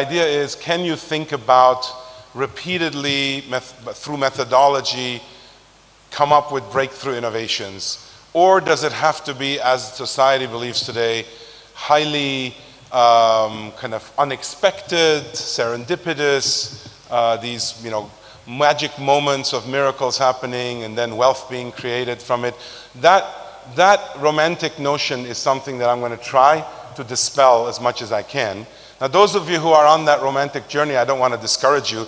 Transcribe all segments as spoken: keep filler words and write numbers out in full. The idea is, can you think about repeatedly, meth- through methodology, come up with breakthrough innovations? Or does it have to be, as society believes today, highly um, kind of unexpected, serendipitous, uh, these, you know, magic moments of miracles happening and then wealth being created from it? That, that romantic notion is something that I'm going to try to dispel as much as I can. Now, those of you who are on that romantic journey, I don't want to discourage you.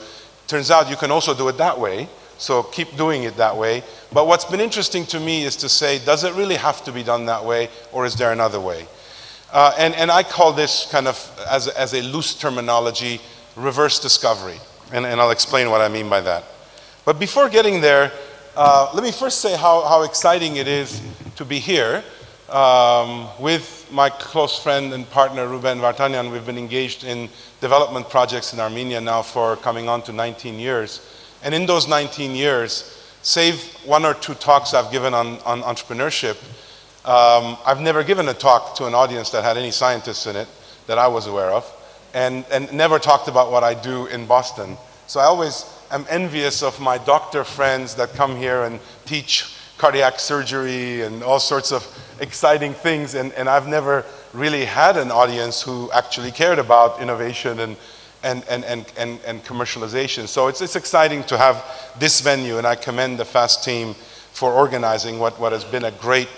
Turns out you can also do it that way, so keep doing it that way. But what's been interesting to me is to say, does it really have to be done that way, or is there another way? Uh, and, and I call this kind of, as, as a loose terminology, reverse discovery. And, and I'll explain what I mean by that. But before getting there, uh, let me first say how, how exciting it is to be here. Um, with my close friend and partner, Ruben Vartanian, we've been engaged in development projects in Armenia now for coming on to nineteen years. And in those nineteen years, save one or two talks I've given on, on entrepreneurship, um, I've never given a talk to an audience that had any scientists in it that I was aware of, and, and never talked about what I do in Boston. So I always am envious of my doctor friends that come here and teach cardiac surgery and all sorts of exciting things, and, and I've never really had an audience who actually cared about innovation and, and, and, and, and, and commercialization. So it's, it's exciting to have this venue, and I commend the FAST team for organizing what, what has been a great,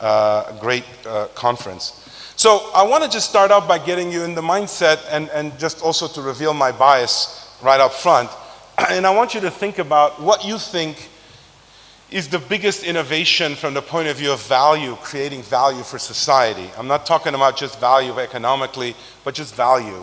uh, great uh, conference. So I want to just start out by getting you in the mindset and, and just also to reveal my bias right up front. And I want you to think about what you think is the biggest innovation from the point of view of value, creating value for society. I'm not talking about just value economically, but just value.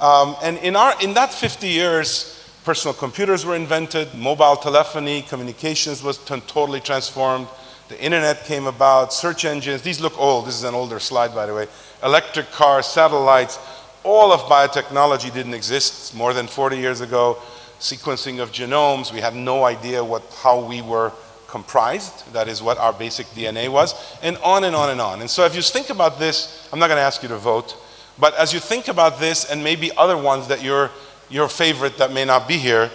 Um, and in, our, in that fifty years, personal computers were invented, mobile telephony, communications was totally transformed, the internet came about, search engines, these look old, this is an older slide by the way, electric cars, satellites, all of biotechnology didn't exist more than forty years ago, sequencing of genomes, we had no idea what, how we were comprised, that is what our basic D N A was, and on and on and on. And so if you think about this, I'm not going to ask you to vote, but as you think about this and maybe other ones that you're your favorite that may not be here,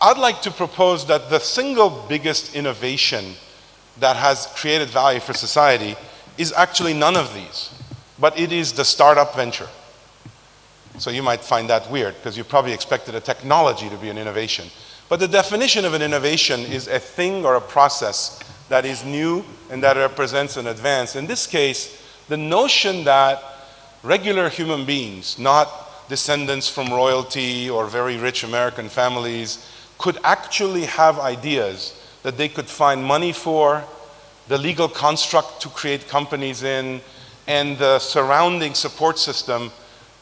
I'd like to propose that the single biggest innovation that has created value for society is actually none of these, but it is the startup venture. So you might find that weird because you probably expected a technology to be an innovation. But the definition of an innovation is a thing or a process that is new and that represents an advance. In this case, the notion that regular human beings, not descendants from royalty or very rich American families, could actually have ideas that they could find money for, the legal construct to create companies in, and the surrounding support system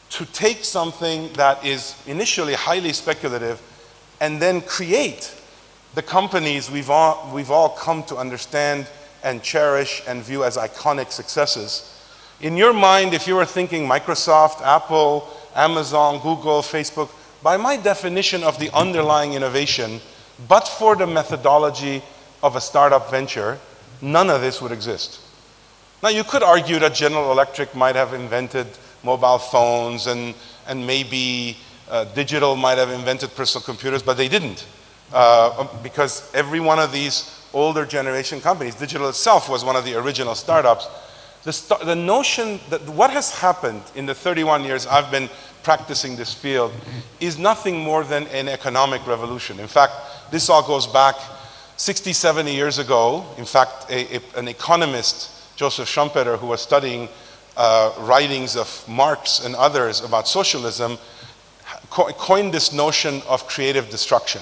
to take something that is initially highly speculative and then create the companies we've all, we've all come to understand and cherish and view as iconic successes. In your mind, if you were thinking Microsoft, Apple, Amazon, Google, Facebook, by my definition of the underlying innovation, but for the methodology of a startup venture, none of this would exist. Now, you could argue that General Electric might have invented mobile phones and, and maybe Uh, Digital might have invented personal computers, but they didn't, uh, because every one of these older generation companies, Digital itself was one of the original startups. The, st the notion that what has happened in the thirty-one years I've been practicing this field is nothing more than an economic revolution. In fact, this all goes back sixty, seventy years ago. In fact, a, a, an economist, Joseph Schumpeter, who was studying uh, writings of Marx and others about socialism, coined this notion of creative destruction.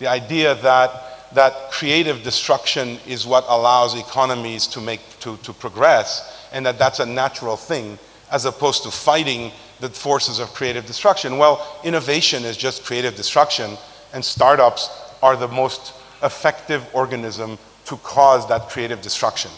The idea that, that creative destruction is what allows economies to, make, to, to progress, and that that's a natural thing, as opposed to fighting the forces of creative destruction. Well, innovation is just creative destruction, and startups are the most effective organism to cause that creative destruction.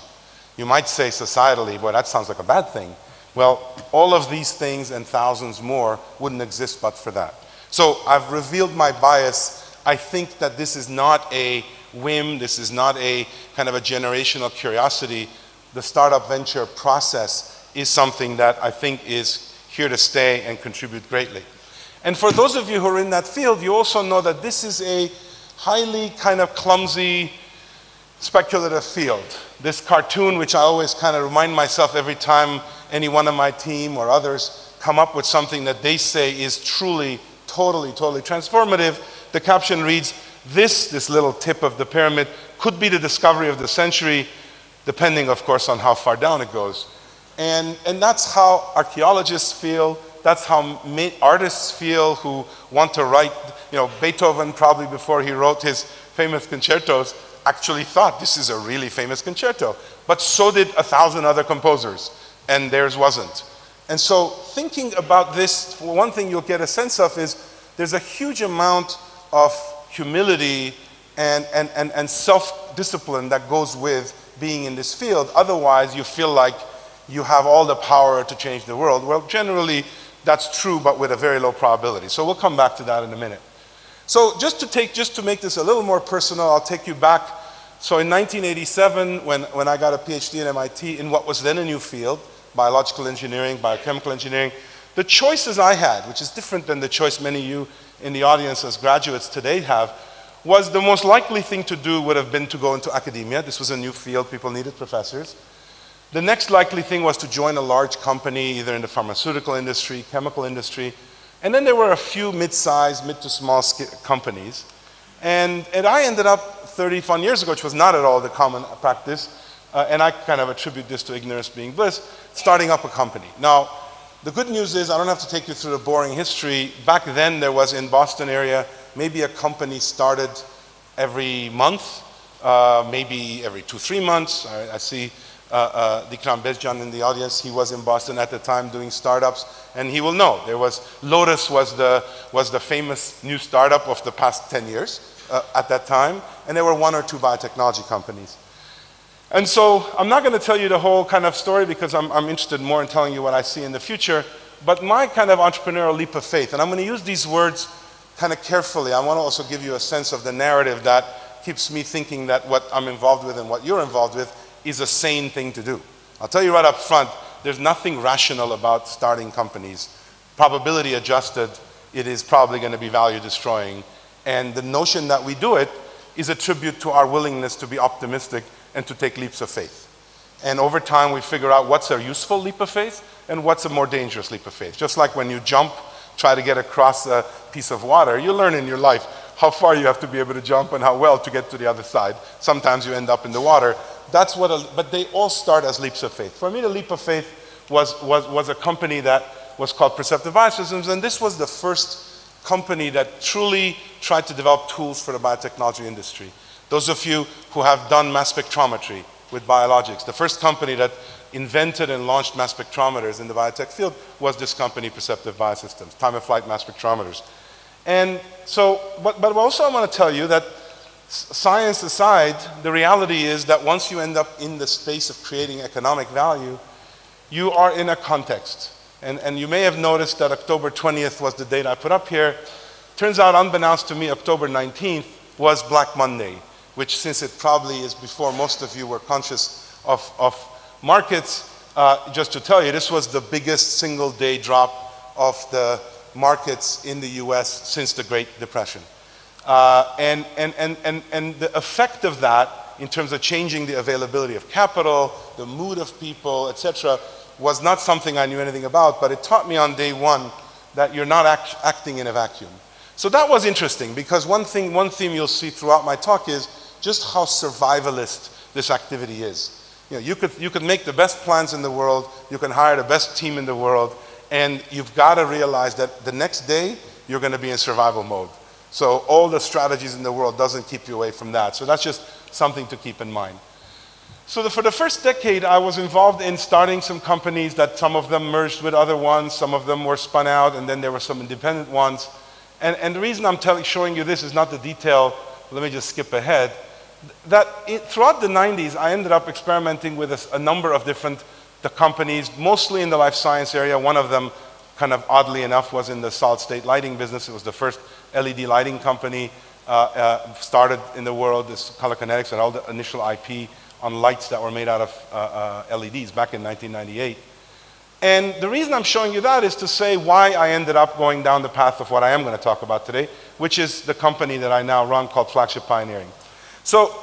You might say societally, well, that sounds like a bad thing. Well, all of these things and thousands more wouldn't exist but for that. So I've revealed my bias. I think that this is not a whim, this is not a kind of a generational curiosity. The startup venture process is something that I think is here to stay and contribute greatly. And for those of you who are in that field, you also know that this is a highly kind of clumsy, speculative field. This cartoon, which I always kind of remind myself every time any one of my team or others come up with something that they say is truly, totally, totally transformative, the caption reads, this, this little tip of the pyramid, could be the discovery of the century, depending, of course, on how far down it goes. And, and that's how archaeologists feel. That's how artists feel who want to write. You know, Beethoven, probably before he wrote his famous concertos, actually thought this is a really famous concerto. But so did a thousand other composers, and theirs wasn't. And so thinking about this, for one thing you'll get a sense of is there's a huge amount of humility and, and, and, and self-discipline that goes with being in this field. Otherwise, you feel like you have all the power to change the world. Well, generally, that's true, but with a very low probability. So we'll come back to that in a minute. So just to, take, just to make this a little more personal, I'll take you back. So in nineteen eighty-seven, when, when I got a PhD at M I T in what was then a new field, biological engineering, biochemical engineering, the choices I had, which is different than the choice many of you in the audience as graduates today have, was the most likely thing to do would have been to go into academia. This was a new field, people needed professors. The next likely thing was to join a large company, either in the pharmaceutical industry, chemical industry. And then there were a few mid-sized, mid to small companies. And, and I ended up thirty-one years ago, which was not at all the common practice, uh, and I kind of attribute this to ignorance being bliss, starting up a company. Now, the good news is I don't have to take you through the boring history. Back then there was in Boston area, maybe a company started every month, uh, maybe every two, three months. I, I see Uh, uh, Dikram Bezjan in the audience. He was in Boston at the time doing startups, and he will know. There was, Lotus was the, was the famous new startup of the past ten years uh, at that time, and there were one or two biotechnology companies. And so I'm not going to tell you the whole kind of story because I'm, I'm interested more in telling you what I see in the future, but my kind of entrepreneurial leap of faith, and I'm going to use these words kind of carefully. I want to also give you a sense of the narrative that keeps me thinking that what I'm involved with and what you're involved with is a sane thing to do. I'll tell you right up front, there's nothing rational about starting companies. Probability adjusted, it is probably going to be value destroying. And the notion that we do it is a tribute to our willingness to be optimistic and to take leaps of faith. And over time, we figure out what's a useful leap of faith and what's a more dangerous leap of faith. Just like when you jump, try to get across a piece of water, you learn in your life how far you have to be able to jump and how well to get to the other side. Sometimes you end up in the water. That's what, a, but they all start as leaps of faith. For me, the leap of faith was, was, was a company that was called Perceptive Biosystems, and this was the first company that truly tried to develop tools for the biotechnology industry. Those of you who have done mass spectrometry with biologics, the first company that invented and launched mass spectrometers in the biotech field was this company, Perceptive Biosystems, time-of-flight mass spectrometers. And so, but, but also I want to tell you that science aside, the reality is that once you end up in the space of creating economic value, you are in a context. And, and you may have noticed that October twentieth was the date I put up here. Turns out, unbeknownst to me, October nineteenth was Black Monday, which since it probably is before most of you were conscious of, of markets, uh, just to tell you, this was the biggest single day drop of the markets in the U S since the Great Depression. Uh, and, and, and, and, and the effect of that in terms of changing the availability of capital, the mood of people, et cetera, was not something I knew anything about, but it taught me on day one that you're not act acting in a vacuum. So that was interesting because one, thing, one theme you'll see throughout my talk is just how survivalist this activity is. You know, you could, you could make the best plans in the world, you can hire the best team in the world, and you've got to realize that the next day you're going to be in survival mode. So all the strategies in the world doesn't keep you away from that. So that's just something to keep in mind. So the, for the first decade, I was involved in starting some companies that some of them merged with other ones, some of them were spun out, and then there were some independent ones. And, and the reason I'm telling, showing you this is not the detail. Let me just skip ahead. That it, throughout the nineties, I ended up experimenting with a, a number of different the companies, mostly in the life science area. One of them, kind of oddly enough, was in the solid state lighting business. It was the first L E D lighting company uh, uh, started in the world, this Color Kinetics, and all the initial I P on lights that were made out of uh, uh, L E Ds back in nineteen ninety-eight. And the reason I'm showing you that is to say why I ended up going down the path of what I am going to talk about today, which is the company that I now run called Flagship Pioneering. So,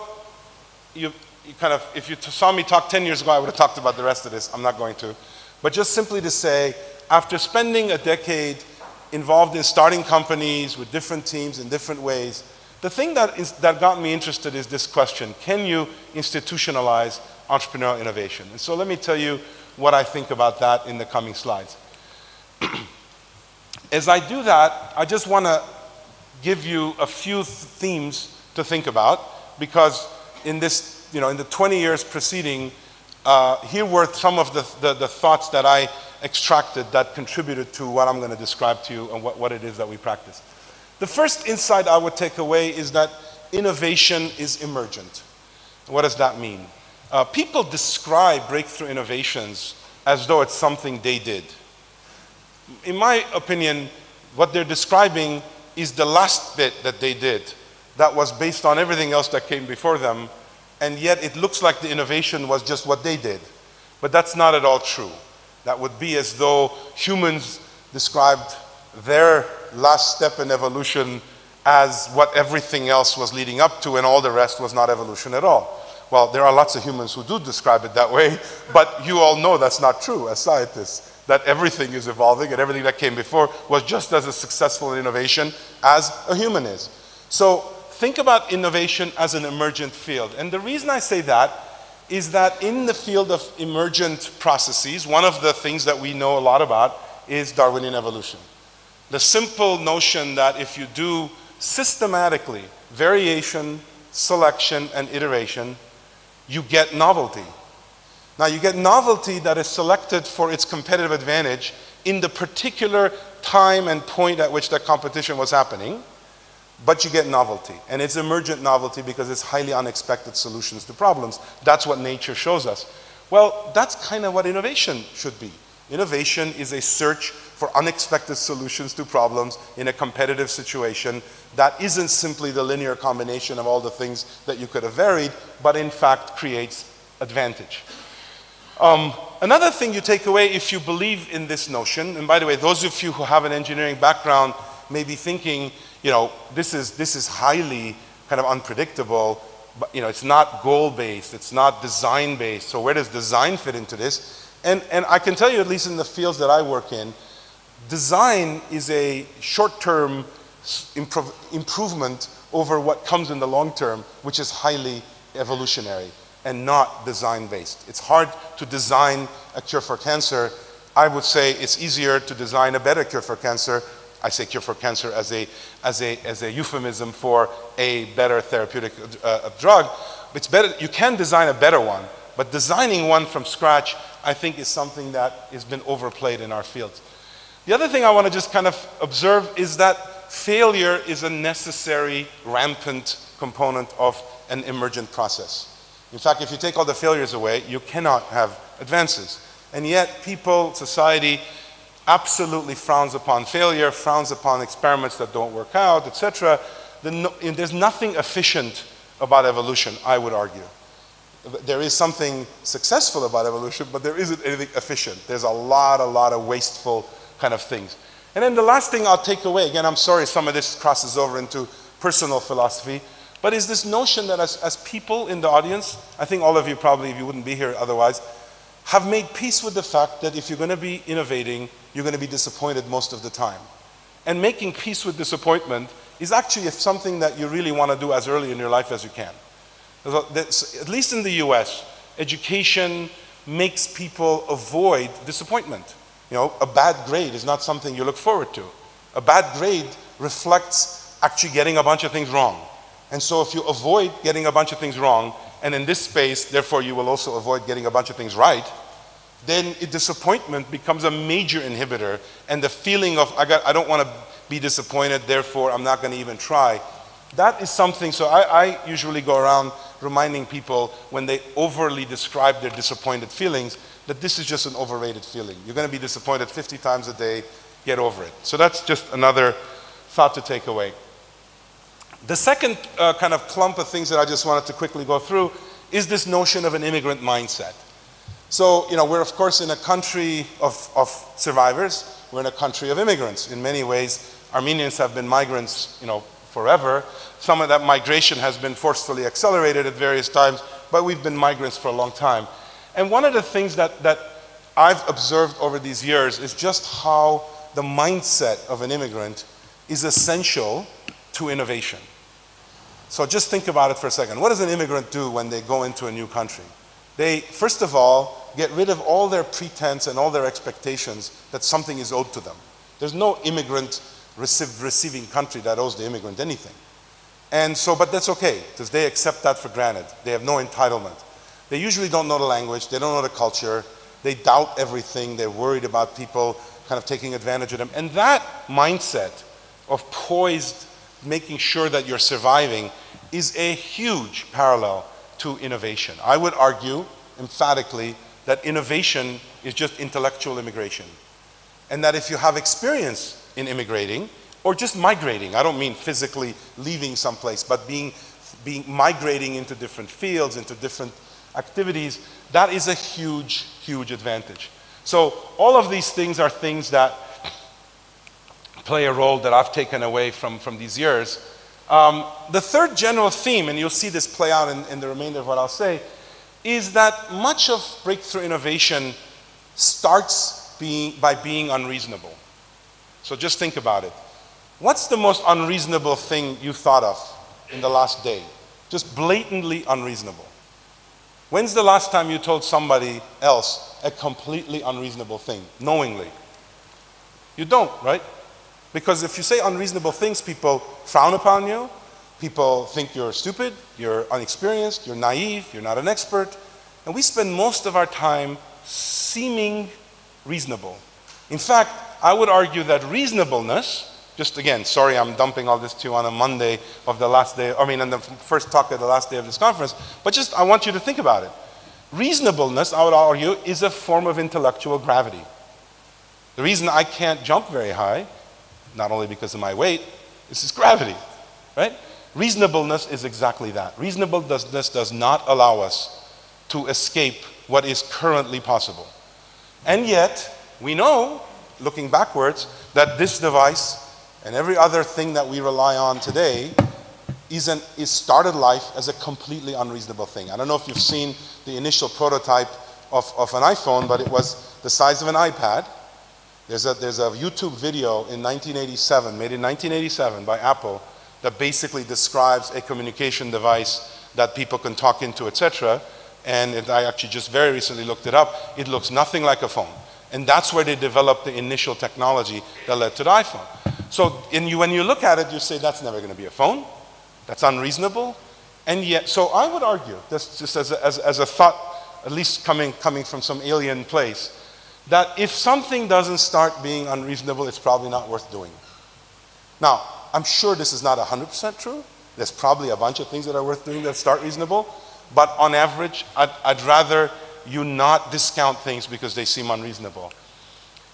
you, you kind of, if you saw me talk ten years ago, I would have talked about the rest of this. I'm not going to. But just simply to say, after spending a decade involved in starting companies with different teams in different ways, the thing that, is, that got me interested is this question: can you institutionalize entrepreneurial innovation? And so let me tell you what I think about that in the coming slides. As I do that, I just want to give you a few th themes to think about, because in this, you know, in the twenty years preceding, uh, here were some of the, the, the thoughts that I extracted that contributed to what I'm going to describe to you and what, what it is that we practice. The first insight I would take away is that innovation is emergent. What does that mean? Uh, people describe breakthrough innovations as though it's something they did. In my opinion, what they're describing is the last bit that they did that was based on everything else that came before them, and yet it looks like the innovation was just what they did. But that's not at all true. That would be as though humans described their last step in evolution as what everything else was leading up to, and all the rest was not evolution at all. Well, there are lots of humans who do describe it that way, but you all know that's not true as scientists, that everything is evolving and everything that came before was just as a successful innovation as a human is. So think about innovation as an emergent field. And the reason I say that is that in the field of emergent processes, one of the things that we know a lot about is Darwinian evolution. The simple notion that if you do systematically variation, selection, and iteration, you get novelty. Now you get novelty that is selected for its competitive advantage in the particular time and point at which that competition was happening, but you get novelty. And it's emergent novelty because it's highly unexpected solutions to problems. That's what nature shows us. Well, that's kind of what innovation should be. Innovation is a search for unexpected solutions to problems in a competitive situation that isn't simply the linear combination of all the things that you could have varied, but in fact creates advantage. Um, another thing you take away if you believe in this notion, and by the way, those of you who have an engineering background may be thinking, you know, this is, this is highly kind of unpredictable, but you know, it's not goal-based, it's not design-based, so where does design fit into this? And, and I can tell you, at least in the fields that I work in, design is a short-term improv improvement over what comes in the long term, which is highly evolutionary and not design-based. It's hard to design a cure for cancer. I would say it's easier to design a better cure for cancer. I say cure for cancer as a, as a, as a euphemism for a better therapeutic uh, drug. It's better, you can design a better one, but designing one from scratch, I think, is something that has been overplayed in our fields. The other thing I want to just kind of observe is that failure is a necessary, rampant component of an emergent process. In fact, if you take all the failures away, you cannot have advances. And yet people, society, absolutely frowns upon failure, frowns upon experiments that don't work out, et cetera. There's nothing efficient about evolution, I would argue. There is something successful about evolution, but there isn't anything efficient. There's a lot, a lot of wasteful kind of things. And then the last thing I'll take away, again, I'm sorry some of this crosses over into personal philosophy, but is this notion that as, as people in the audience, I think all of you probably, if you wouldn't be here otherwise, have made peace with the fact that if you're going to be innovating, you're going to be disappointed most of the time. And making peace with disappointment is actually something that you really want to do as early in your life as you can. At least in the U S, education makes people avoid disappointment. You know, a bad grade is not something you look forward to. A bad grade reflects actually getting a bunch of things wrong. And so if you avoid getting a bunch of things wrong, and in this space, therefore, you will also avoid getting a bunch of things right, then disappointment becomes a major inhibitor, and the feeling of, I, got, I don't want to be disappointed, therefore I'm not going to even try. That is something, so I, I usually go around reminding people when they overly describe their disappointed feelings that this is just an overrated feeling. You're going to be disappointed fifty times a day, get over it. So that's just another thought to take away. The second uh, kind of clump of things that I just wanted to quickly go through is this notion of an immigrant mindset. So, you know, we're of course in a country of, of survivors. We're in a country of immigrants. In many ways, Armenians have been migrants, you know, forever. Some of that migration has been forcefully accelerated at various times, but we've been migrants for a long time. And one of the things that, that I've observed over these years is just how the mindset of an immigrant is essential to innovation. So just think about it for a second. What does an immigrant do when they go into a new country? They, first of all, get rid of all their pretense and all their expectations that something is owed to them. There's no immigrant receive, receiving country that owes the immigrant anything. And so, but that's okay, because they accept that for granted. They have no entitlement. They usually don't know the language, they don't know the culture, they doubt everything, they're worried about people kind of taking advantage of them. And that mindset of poised, making sure that you're surviving, is a huge parallel to innovation. I would argue emphatically that innovation is just intellectual immigration. And that if you have experience in immigrating, or just migrating, I don't mean physically leaving someplace, but being, being migrating into different fields, into different activities, that is a huge, huge advantage. So all of these things are things that play a role that I've taken away from, from these years. Um, the third general theme, and you'll see this play out in, in the remainder of what I'll say, is that much of breakthrough innovation starts being, by being unreasonable. So just think about it. What's the most unreasonable thing you thought of in the last day? Just blatantly unreasonable. When's the last time you told somebody else a completely unreasonable thing, knowingly? You don't, right? Because if you say unreasonable things, people frown upon you, people think you're stupid, you're unexperienced, you're naive, you're not an expert, and we spend most of our time seeming reasonable. In fact, I would argue that reasonableness, just again, sorry I'm dumping all this to you on a Monday of the last day, I mean on the first talk at the last day of this conference, but just I want you to think about it. Reasonableness, I would argue, is a form of intellectual gravity. The reason I can't jump very high, not only because of my weight, is just gravity, right? Reasonableness is exactly that. Reasonableness does not allow us to escape what is currently possible. And yet, we know, looking backwards, that this device and every other thing that we rely on today is, an, is started life as a completely unreasonable thing. I don't know if you've seen the initial prototype of, of an iPhone, but it was the size of an iPad. There's a, there's a YouTube video in nineteen eighty-seven, made in nineteen eighty-seven by Apple, that basically describes a communication device that people can talk into, et cetera. And it, I actually just very recently looked it up. It looks nothing like a phone. And that's where they developed the initial technology that led to the iPhone. So in you, when you look at it, you say, that's never going to be a phone. That's unreasonable. And yet, so I would argue, that's just as a, as, as a thought, at least coming, coming from some alien place, that if something doesn't start being unreasonable, it's probably not worth doing. Now, I'm sure this is not one hundred percent true. There's probably a bunch of things that are worth doing that start reasonable. But on average, I'd, I'd rather you not discount things because they seem unreasonable.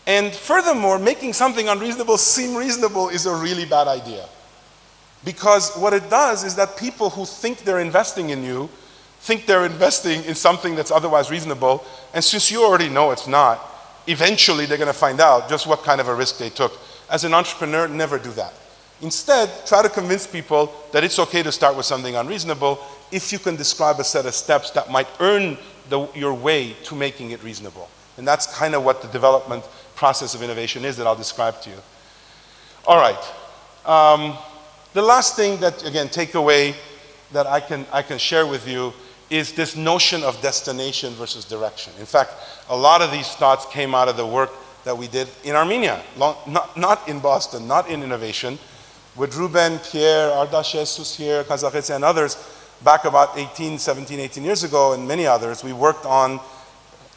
And furthermore, making something unreasonable seem reasonable is a really bad idea. Because what it does is that people who think they're investing in you think they're investing in something that's otherwise reasonable, and since you already know it's not, eventually they're going to find out just what kind of a risk they took. As an entrepreneur, never do that. Instead, try to convince people that it's okay to start with something unreasonable if you can describe a set of steps that might earn the, your way to making it reasonable. And that's kind of what the development process of innovation is that I'll describe to you. All right. Um, the last thing that, again, take away that I can, I can share with you is this notion of destination versus direction. In fact, a lot of these thoughts came out of the work that we did in Armenia, long, not, not in Boston, not in innovation, with Ruben, Pierre, Ardashes, who's here, Kazakhets, and others, back about eighteen, seventeen, eighteen years ago, and many others, we worked on,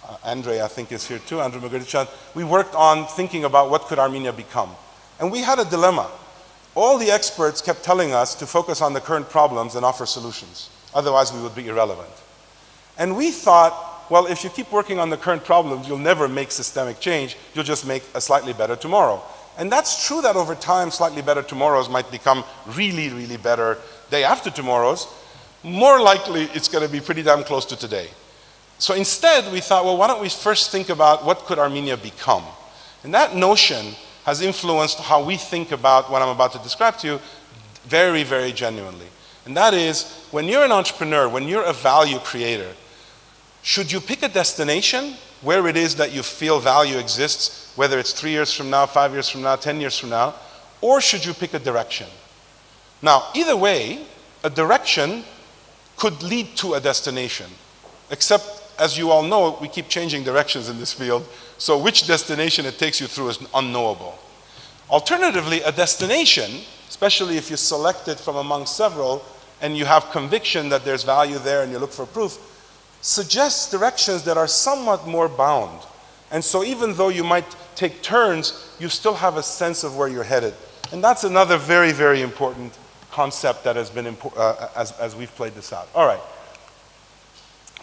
uh, Andre I think is here too, Andre Magritchan, we worked on thinking about what could Armenia become. And we had a dilemma. All the experts kept telling us to focus on the current problems and offer solutions. Otherwise we would be irrelevant. And we thought, well, if you keep working on the current problems, you'll never make systemic change, you'll just make a slightly better tomorrow. And that's true that over time, slightly better tomorrows might become really, really better day after tomorrows. More likely, it's going to be pretty damn close to today. So instead, we thought, well, why don't we first think about what could Armenia become? And that notion has influenced how we think about what I'm about to describe to you very, very genuinely. And that is, when you're an entrepreneur, when you're a value creator, should you pick a destination where it is that you feel value exists, whether it's three years from now, five years from now, ten years from now, or should you pick a direction? Now, either way, a direction could lead to a destination, except, as you all know, we keep changing directions in this field, so which destination it takes you through is unknowable. Alternatively, a destination, especially if you select it from among several and you have conviction that there's value there and you look for proof, suggests directions that are somewhat more bound. And so even though you might take turns, you still have a sense of where you're headed. And that's another very, very important concept that has been impo- uh, as, as we've played this out. All right.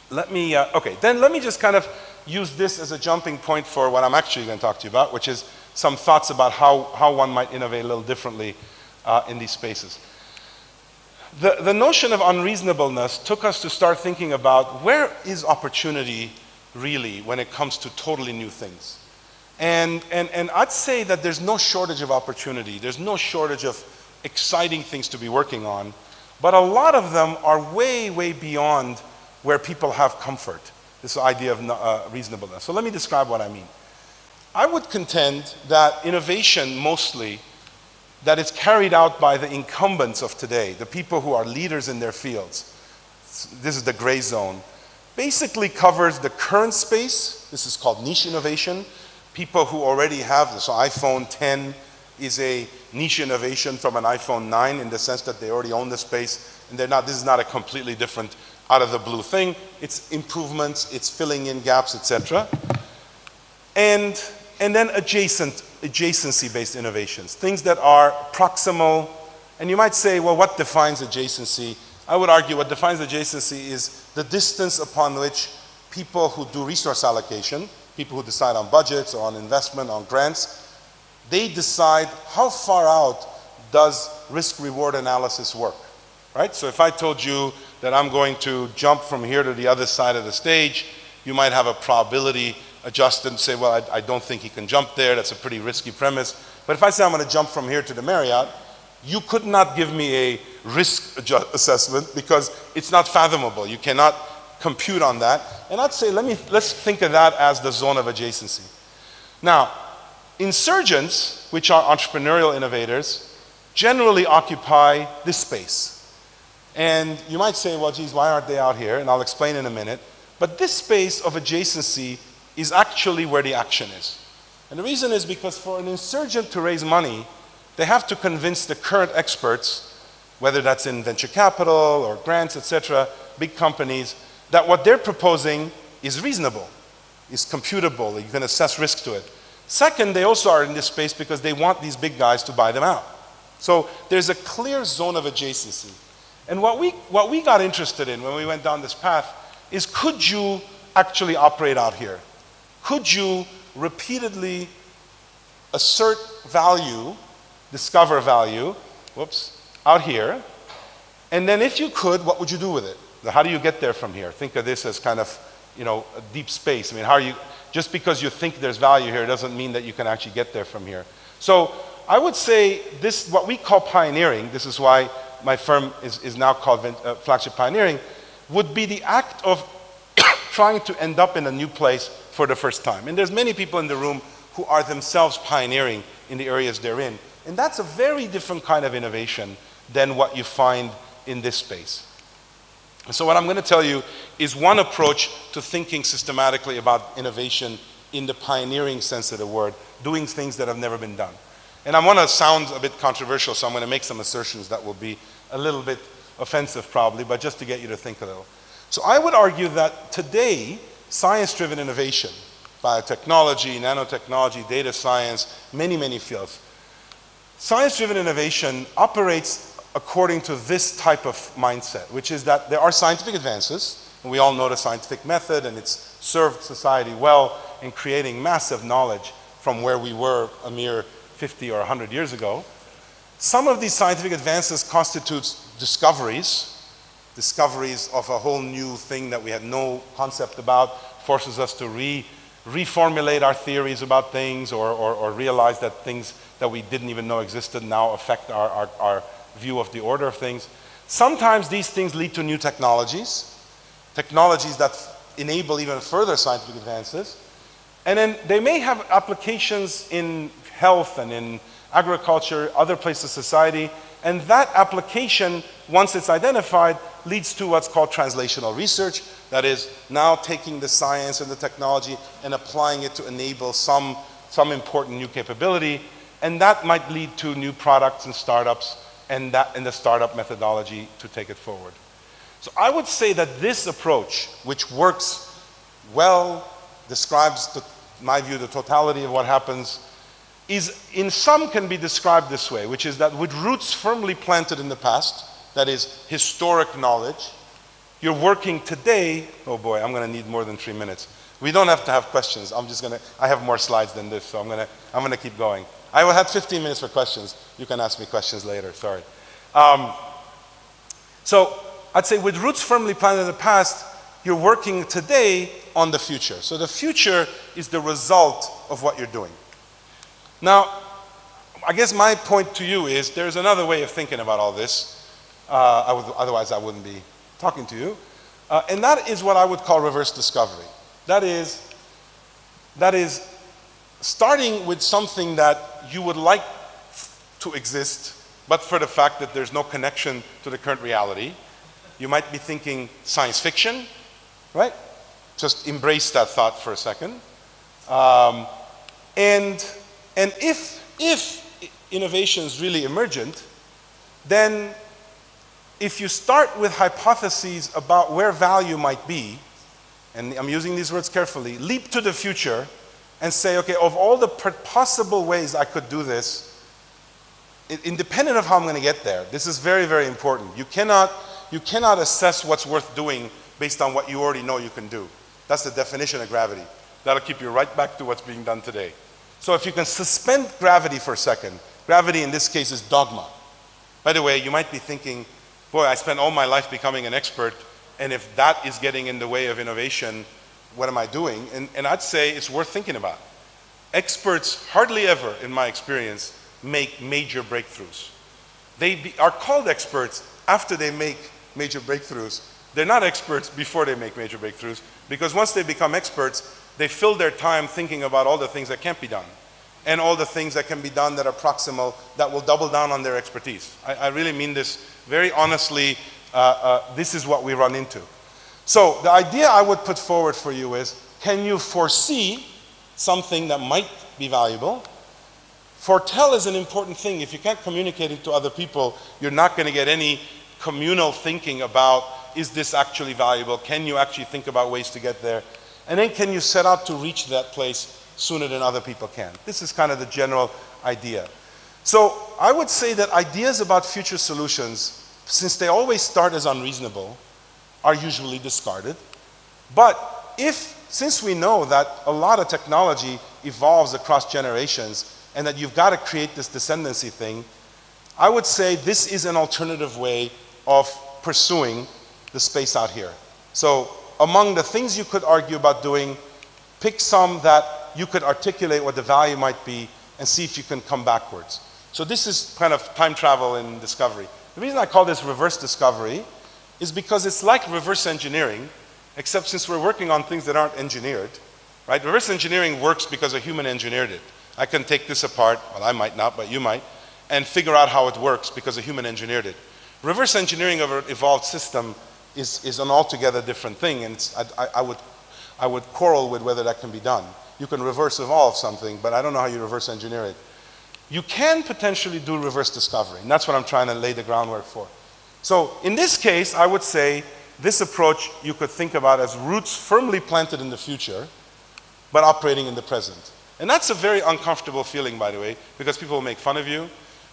Let me, uh, okay, then let me just kind of use this as a jumping point for what I'm actually going to talk to you about, which is some thoughts about how, how one might innovate a little differently uh, in these spaces. The, the notion of unreasonableness took us to start thinking about where is opportunity really when it comes to totally new things. And, and, and I'd say that there's no shortage of opportunity. There's no shortage of exciting things to be working on. But a lot of them are way, way beyond where people have comfort, this idea of uh, reasonableness. So let me describe what I mean. I would contend that innovation mostly, that it's carried out by the incumbents of today, the people who are leaders in their fields. This is the gray zone. Basically covers the current space. This is called niche innovation. People who already have this. So iPhone ten is a niche innovation from an iPhone nine in the sense that they already own the space, and they're not, this is not a completely different out of the blue thing. It's improvements, it's filling in gaps, et cetera. And, and then adjacent, adjacency-based innovations, things that are proximal. And you might say, well, what defines adjacency? I would argue what defines adjacency is the distance upon which people who do resource allocation, people who decide on budgets, or on investment, on grants, they decide how far out does risk-reward analysis work, right? So if I told you that I'm going to jump from here to the other side of the stage, you might have a probability adjusted and say, well, I, I don't think he can jump there. That's a pretty risky premise. But if I say I'm going to jump from here to the Marriott, you could not give me a risk assessment because it's not fathomable. You cannot compute on that. And I'd say, let me, let's think of that as the zone of adjacency. Now, insurgents, which are entrepreneurial innovators, generally occupy this space. And you might say, well, geez, why aren't they out here? And I'll explain in a minute. But this space of adjacency is actually where the action is. And the reason is because for an insurgent to raise money, they have to convince the current experts, whether that's in venture capital or grants, et cetera, big companies, that what they're proposing is reasonable, is computable, that you can assess risk to it. Second, they also are in this space because they want these big guys to buy them out. So there's a clear zone of adjacency. And what we, what we got interested in when we went down this path is, could you actually operate out here? Could you repeatedly assert value, discover value, whoops, out here? And then if you could, what would you do with it? How do you get there from here? Think of this as kind of, you know, a deep space. I mean, how are you, just because you think there's value here doesn't mean that you can actually get there from here. So I would say this, what we call pioneering, this is why my firm is, is now called uh, Flagship Pioneering, would be the act of trying to end up in a new place for the first time. And there's many people in the room who are themselves pioneering in the areas they're in. And that's a very different kind of innovation than what you find in this space. So what I'm going to tell you is one approach to thinking systematically about innovation in the pioneering sense of the word, doing things that have never been done. And I want to sound a bit controversial, so I'm going to make some assertions that will be a little bit offensive probably, but just to get you to think a little. So I would argue that today, science-driven innovation, biotechnology, nanotechnology, data science, many, many fields, science-driven innovation operates according to this type of mindset, which is that there are scientific advances, and we all know the scientific method, and it's served society well in creating massive knowledge from where we were a mere fifty or a hundred years ago. Some of these scientific advances constitute discoveries, discoveries of a whole new thing that we had no concept about, forces us to re reformulate our theories about things, or, or, or realize that things that we didn't even know existed now affect our, our, our view of the order of things. Sometimes these things lead to new technologies, technologies that enable even further scientific advances. And then they may have applications in health and in agriculture, other places of society, and that application, once it's identified, leads to what's called translational research. That is, now taking the science and the technology and applying it to enable some, some important new capability, and that might lead to new products and startups, and, that, and the startup methodology to take it forward. So I would say that this approach, which works well, describes, to my view, the totality of what happens, is in some can be described this way, which is that with roots firmly planted in the past, that is historic knowledge, you're working today. Oh boy, I'm gonna need more than three minutes. We don't have to have questions. I'm just gonna, I have more slides than this, so I'm gonna, I'm gonna keep going. I will have fifteen minutes for questions. You can ask me questions later, sorry. Um, so I'd say with roots firmly planted in the past, you're working today on the future. So the future is the result of what you're doing. Now, I guess my point to you is there's another way of thinking about all this. Uh, I would, otherwise, I wouldn't be talking to you. Uh, and that is what I would call reverse discovery. That is, that is starting with something that you would like to exist, but for the fact that there's no connection to the current reality. You might be thinking science fiction, right? Just embrace that thought for a second. Um, and... And if, if innovation is really emergent, then if you start with hypotheses about where value might be, and I'm using these words carefully, leap to the future and say, okay, of all the possible ways I could do this, independent of how I'm going to get there, this is very, very important. You cannot, you cannot assess what's worth doing based on what you already know you can do. That's the definition of gravity. That'll keep you right back to what's being done today. So if you can suspend gravity for a second, gravity in this case is dogma. By the way, you might be thinking, boy, I spent all my life becoming an expert, and if that is getting in the way of innovation, what am I doing? And, and I'd say it's worth thinking about. Experts hardly ever, in my experience, make major breakthroughs. They be, are called experts after they make major breakthroughs. They're not experts before they make major breakthroughs, because once they become experts, they fill their time thinking about all the things that can't be done and all the things that can be done that are proximal that will double down on their expertise. I, I really mean this very honestly. Uh, uh, this is what we run into. So the idea I would put forward for you is, can you foresee something that might be valuable? Foretell is an important thing. If you can't communicate it to other people, you're not going to get any communal thinking about, is this actually valuable? Can you actually think about ways to get there? And then can you set out to reach that place sooner than other people can? This is kind of the general idea. So I would say that ideas about future solutions, since they always start as unreasonable, are usually discarded. But if, since we know that a lot of technology evolves across generations and that you've got to create this descendancy thing, I would say this is an alternative way of pursuing the space out here. So among the things you could argue about doing, pick some that you could articulate what the value might be and see if you can come backwards. So this is kind of time travel and discovery. The reason I call this reverse discovery is because it's like reverse engineering, except since we're working on things that aren't engineered, right? Reverse engineering works because a human engineered it. I can take this apart, well I might not, but you might, and figure out how it works because a human engineered it. Reverse engineering of an evolved system Is, is an altogether different thing, and it's, I, I, I, would, I would quarrel with whether that can be done. You can reverse evolve something, but I don't know how you reverse engineer it. You can potentially do reverse discovery, and that's what I'm trying to lay the groundwork for. So in this case, I would say this approach you could think about as roots firmly planted in the future, but operating in the present. And that's a very uncomfortable feeling, by the way, because people will make fun of you.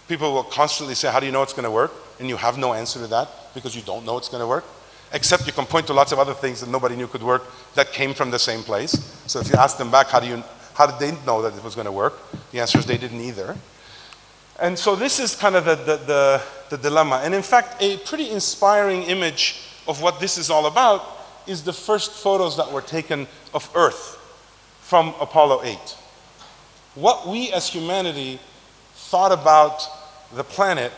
People will constantly say, how do you know it's going to work? And you have no answer to that because you don't know it's going to work. Except you can point to lots of other things that nobody knew could work that came from the same place. So if you ask them back, how, do you, how did they know that it was going to work? The answer is they didn't either. And so this is kind of the, the, the, the dilemma. And in fact, a pretty inspiring image of what this is all about is the first photos that were taken of Earth from Apollo eight. What we as humanity thought about the planet